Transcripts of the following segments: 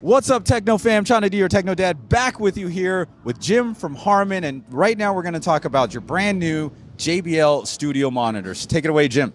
What's up, Techno Fam? Chana D, your Techno Dad, back with you here with Jim from Harman, and right now we're going to talk about your brand new JBL studio monitors. Take it away, Jim.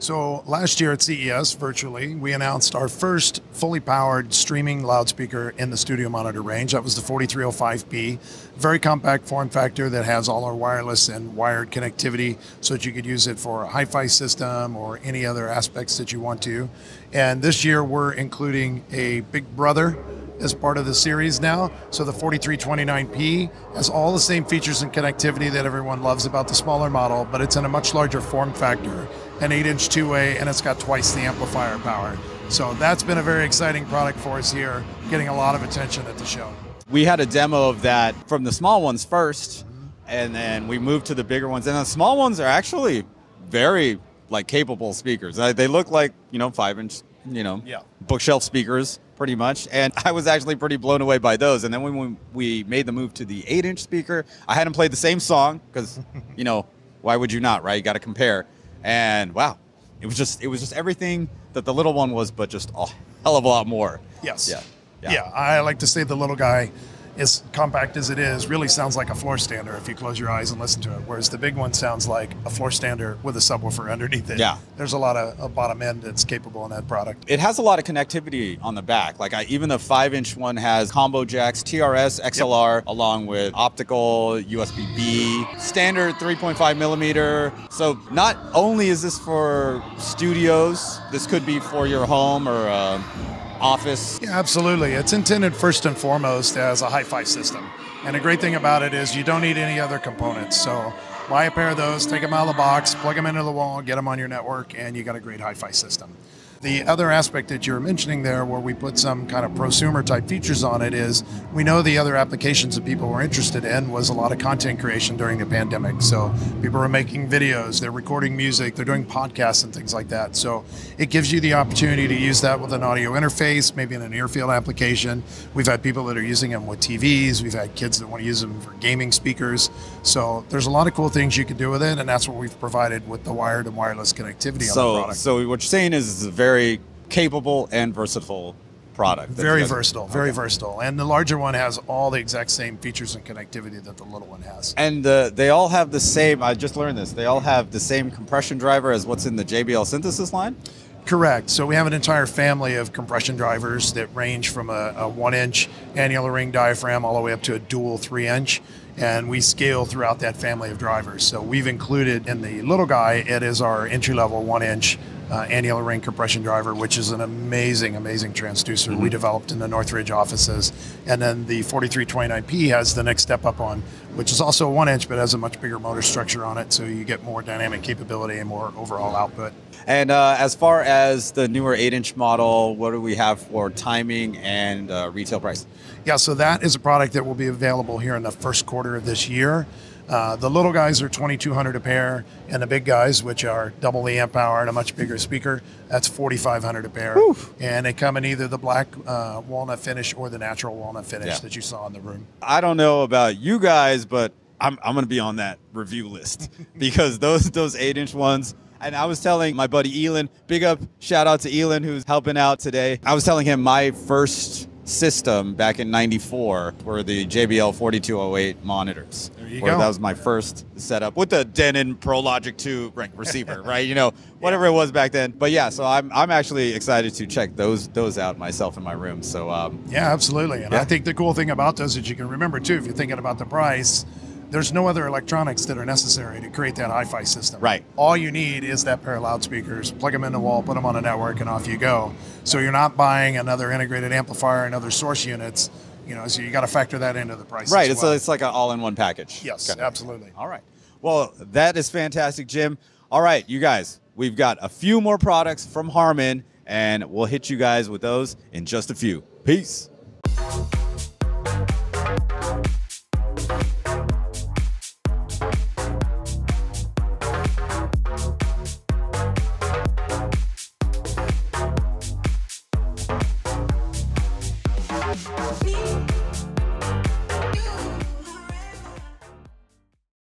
So last year at CES, virtually, we announced our first fully powered streaming loudspeaker in the studio monitor range. That was the 4305P, very compact form factor that has all our wireless and wired connectivity so that you could use it for a hi-fi system or any other aspects that you want to. And this year we're including a big brother as part of the series now. So the 4329P has all the same features and connectivity that everyone loves about the smaller model, but it's in a much larger form factor. An 8-inch two-way, and it's got twice the amplifier power. So that's been a very exciting product for us here, getting a lot of attention at the show. We had a demo of that from the small ones first, and then we moved to the bigger ones. And the small ones are actually very capable speakers. They look like 5-inch bookshelf speakers pretty much. And I was actually pretty blown away by those. And then when we made the move to the 8-inch speaker, I had them play the same song because why would you not, right? You got to compare. And wow, it was just everything that the little one was, but just a hell of a lot more. Yes. Yeah. I like to say the little guy, as compact as it is, really sounds like a floor stander if you close your eyes and listen to it, whereas the big one sounds like a floor stander with a subwoofer underneath it. Yeah. There's a lot of a bottom end that's capable in that product. It has a lot of connectivity on the back. Even the 5-inch one has combo jacks, TRS, XLR, along with optical, USB-B, standard 3.5mm. So not only is this for studios, this could be for your home or office. Yeah, absolutely. It's intended first and foremost as a hi-fi system. And a great thing about it is you don't need any other components. So buy a pair of those, take them out of the box, plug them into the wall, get them on your network, and you got a great hi-fi system. The other aspect that you're mentioning there, where we put some kind of prosumer type features on it, is we know the other applications that people were interested in was a lot of content creation during the pandemic. So people were making videos, they're recording music, they're doing podcasts and things like that. So it gives you the opportunity to use that with an audio interface, maybe in an earfield application. We've had people that are using them with TVs. We've had kids that want to use them for gaming speakers. So there's a lot of cool things you can do with it. And that's what we've provided with the wired and wireless connectivity on the product. So what you're saying is it's a very capable and versatile product. Very versatile, very versatile. And the larger one has all the exact same features and connectivity that the little one has. And they all have the same, I just learned this, they all have the same compression driver as what's in the JBL Synthesis line? Correct. So we have an entire family of compression drivers that range from a 1-inch annular ring diaphragm all the way up to a dual 3-inch. And we scale throughout that family of drivers. So we've included in the little guy, it is our entry-level 1-inch annular ring compression driver, which is an amazing transducer we developed in the Northridge offices. And then the 4329P has the next step up on, which is also 1-inch, but has a much bigger motor structure on it, so you get more dynamic capability and more overall output. And as far as the newer 8-inch model, what do we have for timing and retail price? Yeah, so that is a product that will be available here in the first quarter of this year. The little guys are $2,200 a pair, and the big guys, which are double the amp hour and a much bigger speaker, that's $4,500 a pair. Oof. And they come in either the black walnut finish or the natural walnut finish that you saw in the room. I don't know about you guys, but I'm going to be on that review list because those 8-inch ones. And I was telling my buddy Elon, big up, shout out to Elon who's helping out today. I was telling him my first system back in '94 were the JBL 4208 monitors. There you go. That was my first setup with the Denon ProLogic 2 receiver, right? Whatever it was back then. But yeah, so I'm actually excited to check those out myself in my room. So yeah, absolutely. And I think the cool thing about those that you can remember too, if you're thinking about the price, there's no other electronics that are necessary to create that hi-fi system. Right. All you need is that pair of loudspeakers, plug them in the wall, put them on a network, and off you go. So you're not buying another integrated amplifier and other source units, so you got to factor that into the price. Right, as well. So it's like an all-in-one package. Yes, absolutely. All right. Well, that is fantastic, Jim. All right, you guys, we've got a few more products from Harman, and we'll hit you guys with those in just a few. Peace.